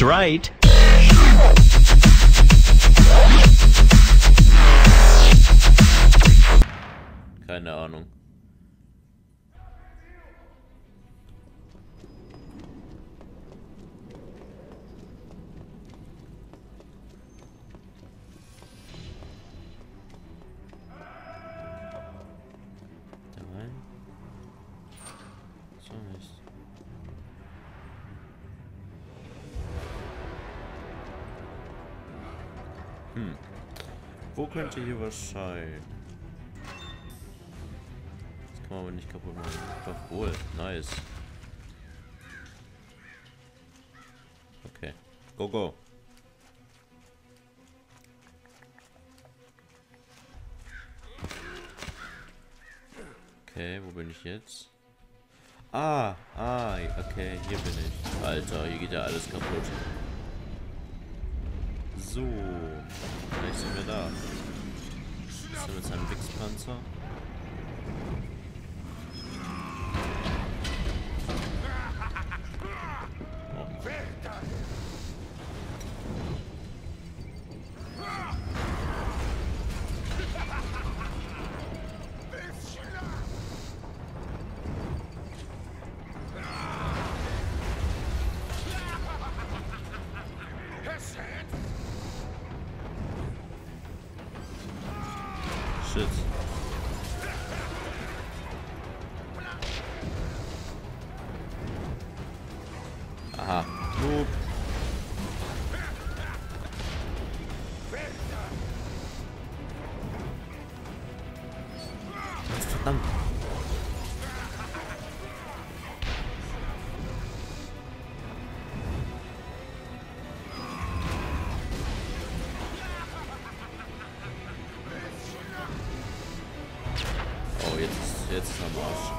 That's right. Keine Ahnung. Wo könnte hier was sein? Das kann man aber nicht kaputt machen. Doch wohl, nice. Okay, go go. Okay, wo bin ich jetzt? Okay, hier bin ich. Alter, hier geht ja alles kaputt. So, vielleicht sind wir da. Ist er mit seinem Wichspanzer? Shit. Aha. Noob. Verdammt. Jetzt ist am Arsch.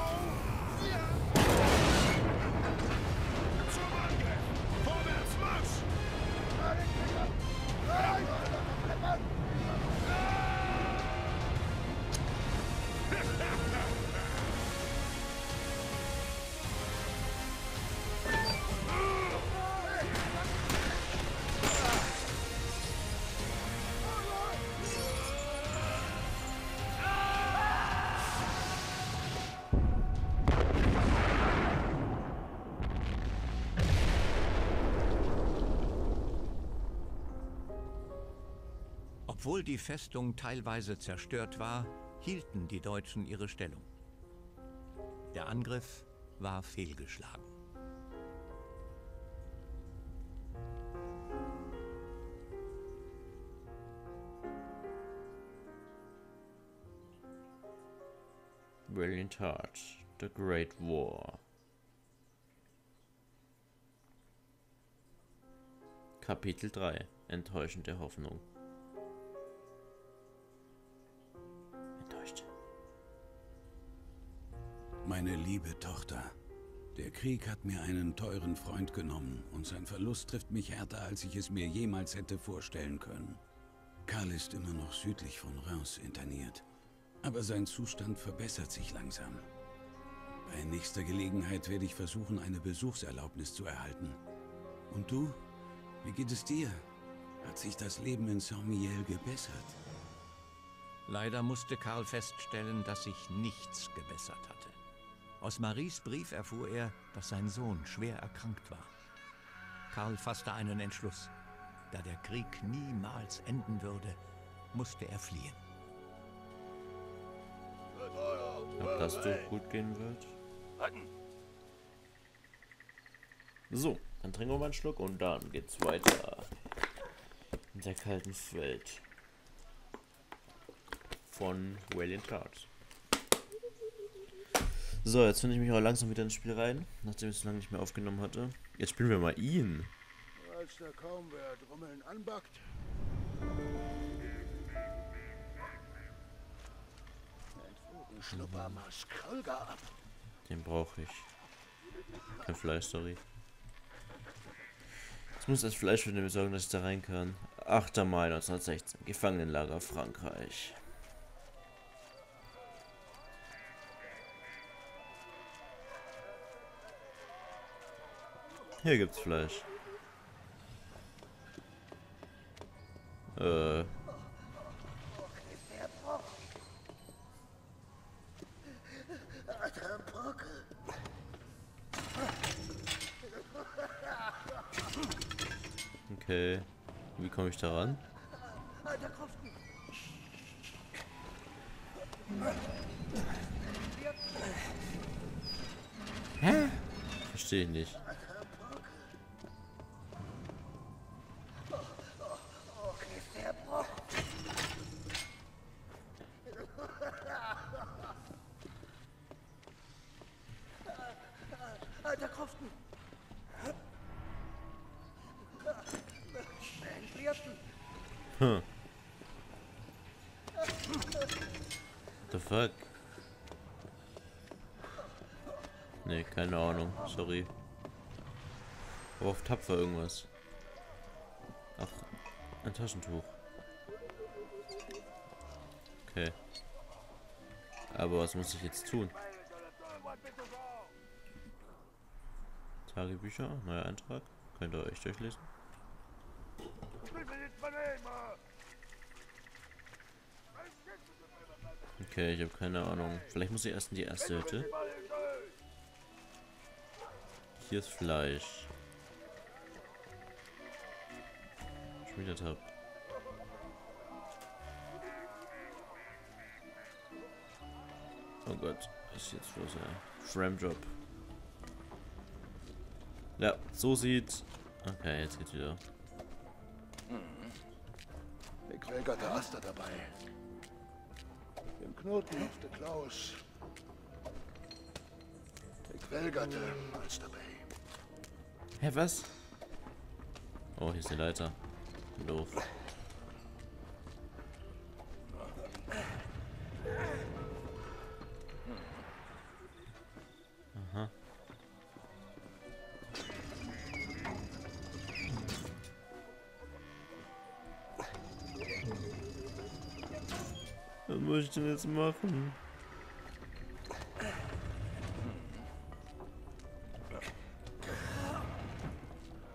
Obwohl die Festung teilweise zerstört war, hielten die Deutschen ihre Stellung. Der Angriff war fehlgeschlagen. Valiant Hearts, The Great War. Kapitel 3: Enttäuschende Hoffnung. Meine liebe Tochter, der Krieg hat mir einen teuren Freund genommen und sein Verlust trifft mich härter, als ich es mir jemals hätte vorstellen können. Karl ist immer noch südlich von Reims interniert, aber sein Zustand verbessert sich langsam. Bei nächster Gelegenheit werde ich versuchen, eine Besuchserlaubnis zu erhalten. Und du? Wie geht es dir? Hat sich das Leben in Saint-Miel gebessert? Leider musste Karl feststellen, dass sich nichts gebessert hatte. Aus Maries Brief erfuhr er, dass sein Sohn schwer erkrankt war. Karl fasste einen Entschluss. Da der Krieg niemals enden würde, musste er fliehen. Ob das so gut gehen wird? So, dann trinken wir mal einen Schluck und dann geht's weiter. In der kalten Welt. Von Valiant Hearts. So, jetzt finde ich mich auch langsam wieder ins Spiel rein, nachdem ich es lange nicht mehr aufgenommen hatte. Jetzt spielen wir mal ihn. Als da kaum wer Drummeln anbackt. Den brauche ich. Kein Fleisch, sorry. Jetzt muss das Fleisch für den besorgen, dass ich da rein kann. 8. Mai 1916, Gefangenenlager Frankreich. Hier gibt's Fleisch. Okay. Wie komme ich da ran? Hä? Verstehe ich nicht. The fuck? Ne, keine Ahnung, sorry. Aber auf tapfer irgendwas. Ach, ein Taschentuch. Okay. Aber was muss ich jetzt tun? Tagebücher, neuer Eintrag. Könnt ihr euch durchlesen? Okay, ich habe keine Ahnung. Vielleicht muss ich erst in die erste Hütte. Hier ist Fleisch. Schon wieder Tab. Oh Gott, was ist jetzt los? Shrimp-Job. Ja, so sieht's. Okay, jetzt geht's wieder. Der Quäker der Aster dabei. Im Knoten auf der Klaus. Der Quellgatte als dabei. Hä, was? Oh, hier ist die Leiter. Doof. Aha. Was muss ich denn jetzt machen?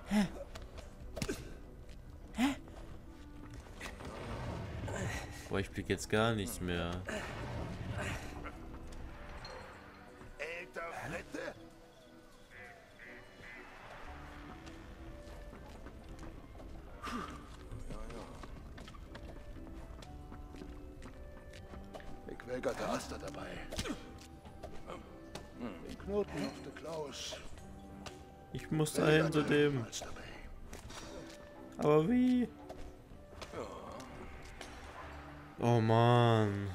Hä? Hä? Boah, ich blick jetzt gar nichts mehr. Ich muss dahin zu dem. Aber wie? Oh Mann.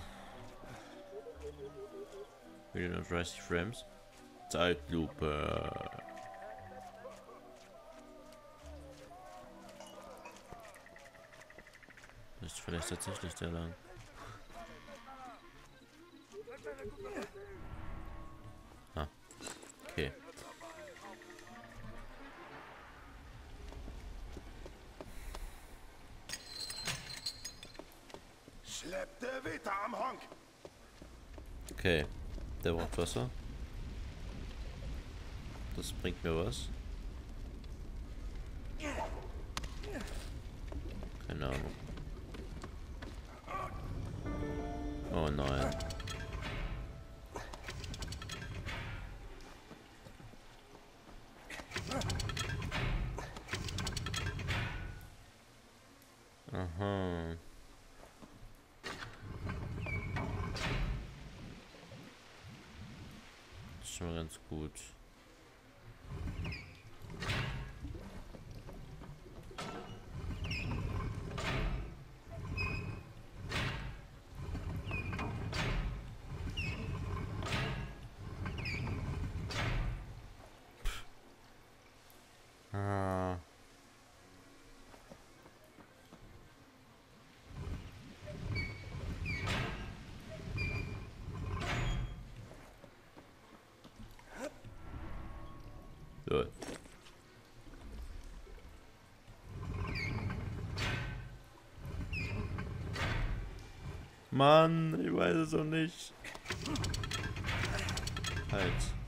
Wieder nur 30 Frames. Zeitlupe. Das ist vielleicht tatsächlich sehr lang. Okay. Schleppte Wetter am Honk. Okay, der braucht Wasser. Das bringt mir was. Keine Ahnung. Oh nein. Aha. Das ist schon mal ganz gut. Mann, ich weiß es auch nicht. Halt.